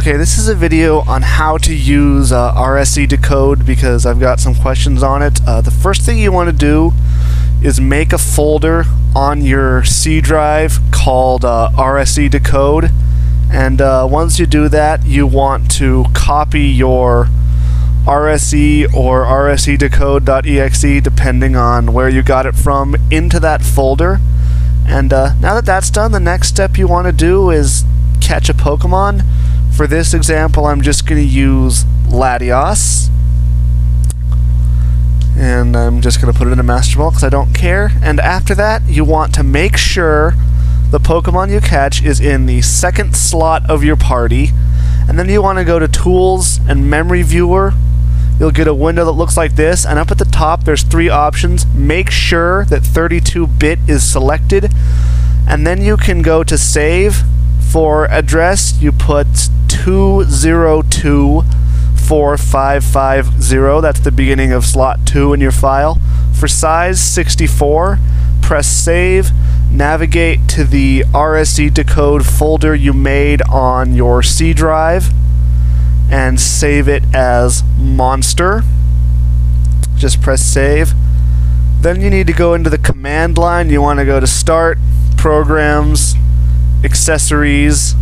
Okay, this is a video on how to use RSEDecode because I've got some questions on it. The first thing you want to do is make a folder on your C drive called RSEDecode, and once you do that, you want to copy your RSE or RSEDecode.exe, depending on where you got it from, into that folder. And now that that's done, the next step you want to do is catch a Pokemon. For this example, I'm just going to use Latios, and I'm just going to put it in a Master Ball because I don't care. And after that, you want to make sure the Pokemon you catch is in the second slot of your party, and then you want to go to Tools and Memory Viewer. You'll get a window that looks like this, and up at the top there's three options. Make sure that 32-bit is selected, and then you can go to Save. For address, you put 2024550, that's the beginning of slot 2 in your file. For size, 64, press save, navigate to the RSEDecode folder you made on your C drive, and save it as Monster. Just press save. Then you need to go into the command line. You want to go to Start, Programs, Accessories,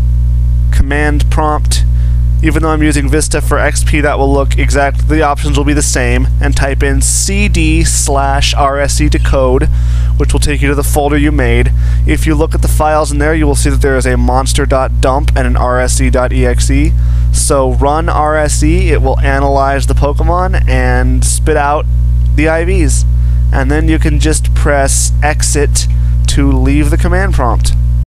Command Prompt. Even though I'm using Vista for XP, that will look exactly, the options will be the same, and type in cd/RSEDecode, which will take you to the folder you made. If you look at the files in there, you will see that there is a monster.dump and an RSE.exe. So run RSE, it will analyze the Pokemon and spit out the IVs. And then you can just press exit to leave the command prompt.